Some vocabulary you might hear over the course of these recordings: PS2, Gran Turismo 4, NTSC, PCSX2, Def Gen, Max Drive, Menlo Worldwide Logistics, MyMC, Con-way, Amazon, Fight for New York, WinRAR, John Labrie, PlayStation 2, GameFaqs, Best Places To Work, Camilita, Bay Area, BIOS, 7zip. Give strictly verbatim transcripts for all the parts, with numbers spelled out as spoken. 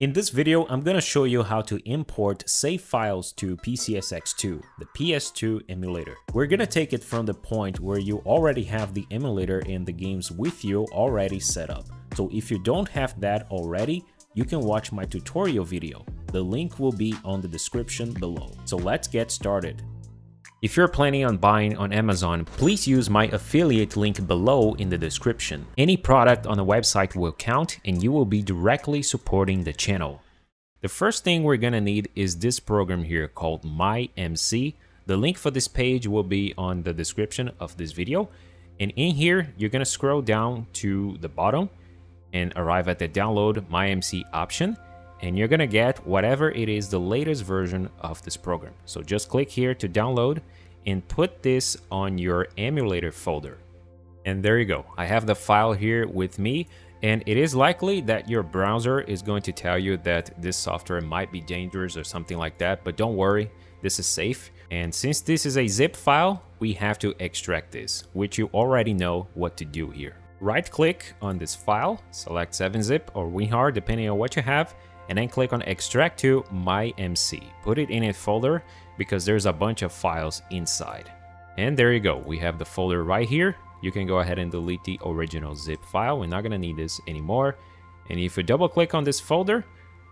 In this video, I'm gonna show you how to import save files to P C S X two, the P S two emulator. We're gonna take it from the point where you already have the emulator and the games with you already set up. So if you don't have that already, you can watch my tutorial video. The link will be on the description below. So let's get started. If you're planning on buying on Amazon, please use my affiliate link below in the description. Any product on the website will count and you will be directly supporting the channel. The first thing we're gonna need is this program here called My M C. The link for this page will be on the description of this video. And in here, you're gonna scroll down to the bottom and arrive at the download My M C option. And you're gonna get whatever it is, the latest version of this program. So just click here to download and put this on your emulator folder. And there you go. I have the file here with me, and it is likely that your browser is going to tell you that this software might be dangerous or something like that, but don't worry, this is safe. And since this is a zip file, we have to extract this, which you already know what to do here. Right click on this file, select seven zip or WinRAR, depending on what you have, and then click on extract to My M C. Put it in a folder because there's a bunch of files inside. And there you go, we have the folder right here. You can go ahead and delete the original zip file. We're not gonna need this anymore. And if you double click on this folder,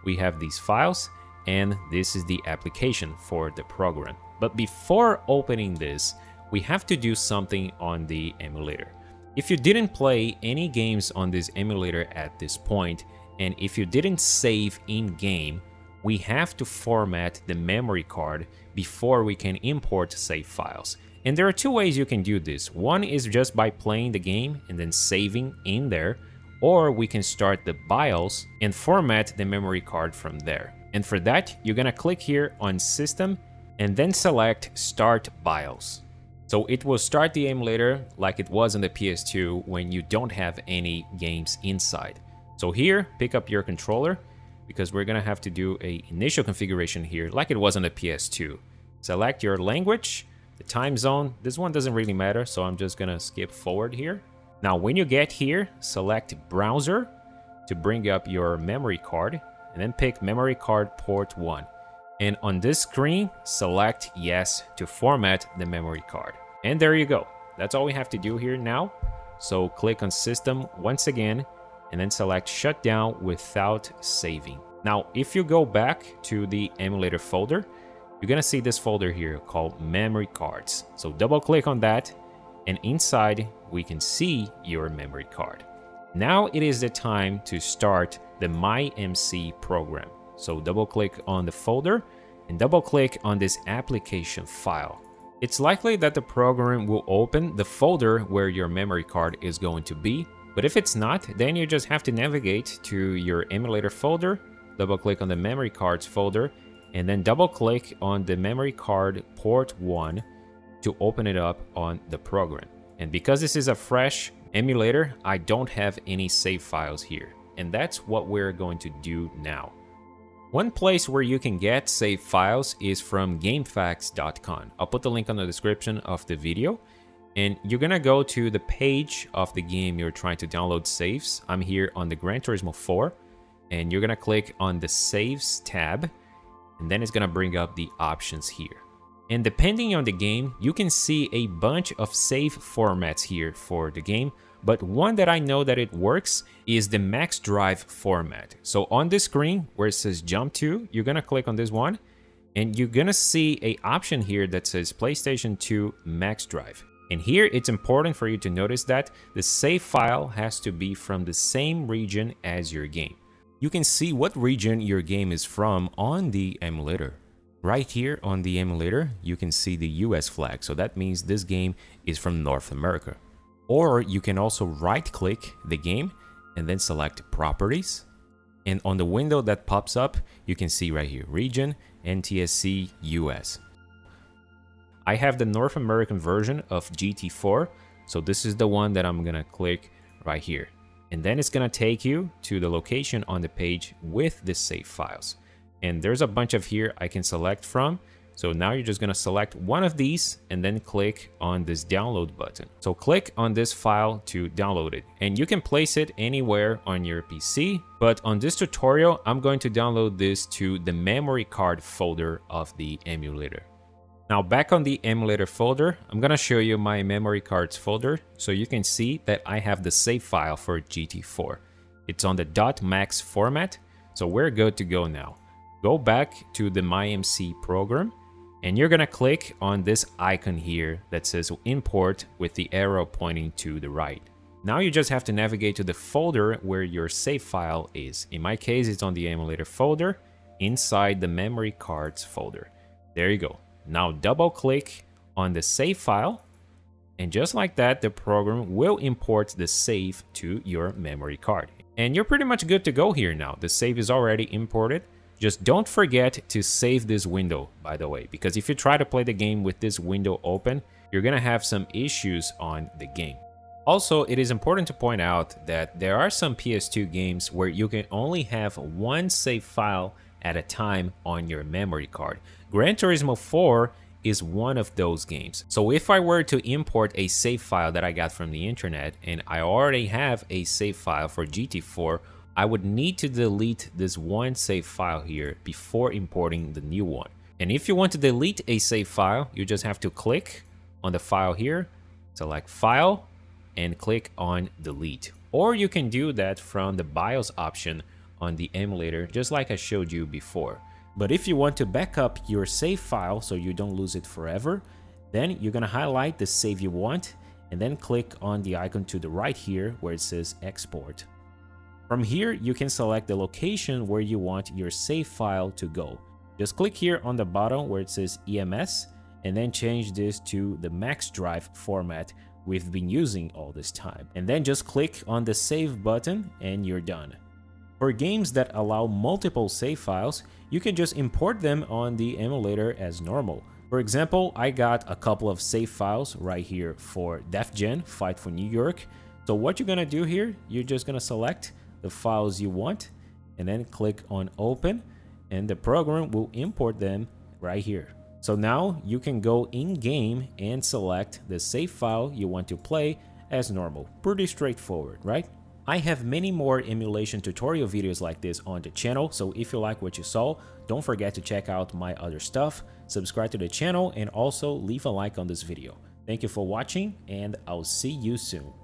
we have these files, and this is the application for the program. But before opening this, we have to do something on the emulator. If you didn't play any games on this emulator at this point, and if you didn't save in-game, we have to format the memory card before we can import save files. And there are two ways you can do this. One is just by playing the game and then saving in there, or we can start the BIOS and format the memory card from there. And for that, you're gonna click here on System and then select Start BIOS. So it will start the emulator like it was on the P S two when you don't have any games inside. So here, pick up your controller, because we're gonna have to do a initial configuration here like it was on the P S two. Select your language, the time zone. This one doesn't really matter, so I'm just gonna skip forward here. Now, when you get here, select browser to bring up your memory card, and then pick memory card port one. And on this screen, select yes to format the memory card. And there you go. That's all we have to do here now. So click on system once again, and then select shut down without saving. Now, if you go back to the emulator folder, you're gonna see this folder here called memory cards. So double click on that, and inside we can see your memory card. Now it is the time to start the My M C program. So double click on the folder and double click on this application file. It's likely that the program will open the folder where your memory card is going to be. But if it's not, then you just have to navigate to your emulator folder, double click on the memory cards folder, and then double click on the memory card port one to open it up on the program. And because this is a fresh emulator, I don't have any save files here. And that's what we're going to do now. One place where you can get save files is from game facts dot com. I'll put the link on the description of the video. And you're gonna go to the page of the game you're trying to download saves. I'm here on the Gran Turismo four, and you're gonna click on the Saves tab, and then it's gonna bring up the options here. And depending on the game, you can see a bunch of save formats here for the game, but one that I know that it works is the Max Drive format. So on this screen where it says Jump to, you're gonna click on this one, and you're gonna see an option here that says PlayStation two Max Drive. And here it's important for you to notice that the save file has to be from the same region as your game. You can see what region your game is from on the emulator. Right here on the emulator, you can see the U S flag, so that means this game is from North America. Or you can also right-click the game and then select Properties. And on the window that pops up, you can see right here, Region, N T S C, U S. I have the North American version of G T four, so this is the one that I'm gonna click right here. And then it's gonna take you to the location on the page with the save files. And there's a bunch of here I can select from, So now you're just gonna select one of these and then click on this download button. So click on this file to download it, and you can place it anywhere on your P C. But on this tutorial, I'm going to download this to the memory card folder of the emulator. Now back on the emulator folder, I'm gonna show you my memory cards folder so you can see that I have the save file for G T four. It's on the .max format, so we're good to go now. Go back to the My M C program, and you're gonna click on this icon here that says import with the arrow pointing to the right. Now you just have to navigate to the folder where your save file is. In my case, it's on the emulator folder inside the memory cards folder. There you go. Now double click on the save file, and just like that, the program will import the save to your memory card. And you're pretty much good to go here now. The save is already imported. Just don't forget to save this window, by the way, because if you try to play the game with this window open, you're gonna have some issues on the game. Also, it is important to point out that there are some P S two games where you can only have one save file at a time on your memory card. Gran Turismo four is one of those games. So if I were to import a save file that I got from the internet, and I already have a save file for G T four, I would need to delete this one save file here before importing the new one. And if you want to delete a save file, you just have to click on the file here, select File, and click on Delete. Or you can do that from the BIOS option on the emulator, just like I showed you before. But if you want to back up your save file so you don't lose it forever, then you're gonna highlight the save you want and then click on the icon to the right here where it says export. From here, you can select the location where you want your save file to go. Just click here on the bottom where it says E M S and then change this to the Max Drive format we've been using all this time. And then just click on the save button and you're done. For games that allow multiple save files, you can just import them on the emulator as normal. For example, I got a couple of save files right here for Def Gen, Fight for New York. So what you're gonna do here, you're just gonna select the files you want and then click on open, and the program will import them right here. So now you can go in game and select the save file you want to play as normal. Pretty straightforward, right? I have many more emulation tutorial videos like this on the channel, so if you like what you saw, don't forget to check out my other stuff, subscribe to the channel, and also leave a like on this video. Thank you for watching, and I'll see you soon.